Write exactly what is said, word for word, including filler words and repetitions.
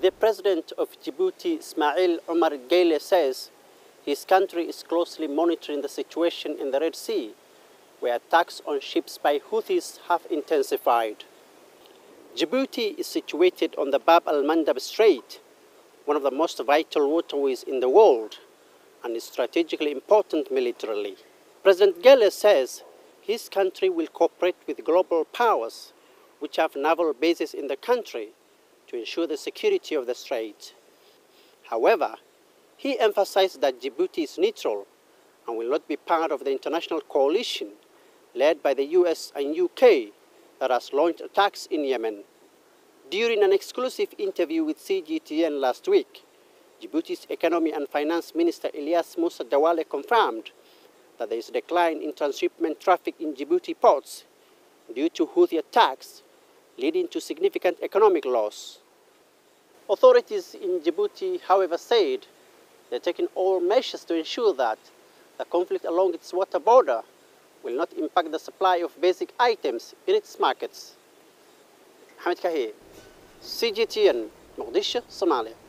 The president of Djibouti, Ismail Omar Guelleh, says his country is closely monitoring the situation in the Red Sea, where attacks on ships by Houthis have intensified. Djibouti is situated on the Bab al-Mandab Strait, one of the most vital waterways in the world, and is strategically important militarily. President Guelleh says his country will cooperate with global powers which have naval bases in the country to ensure the security of the strait. However, he emphasized that Djibouti is neutral and will not be part of the international coalition led by the U S and U K that has launched attacks in Yemen. During an exclusive interview with C G T N last week, Djibouti's Economy and Finance Minister Elias Musa Dawale confirmed that there is a decline in transshipment traffic in Djibouti ports due to Houthi attacks, leading to significant economic loss. Authorities in Djibouti, however, said they're taking all measures to ensure that the conflict along its water border will not impact the supply of basic items in its markets. Hamid Kahi, C G T N, Mogadishu, Somalia.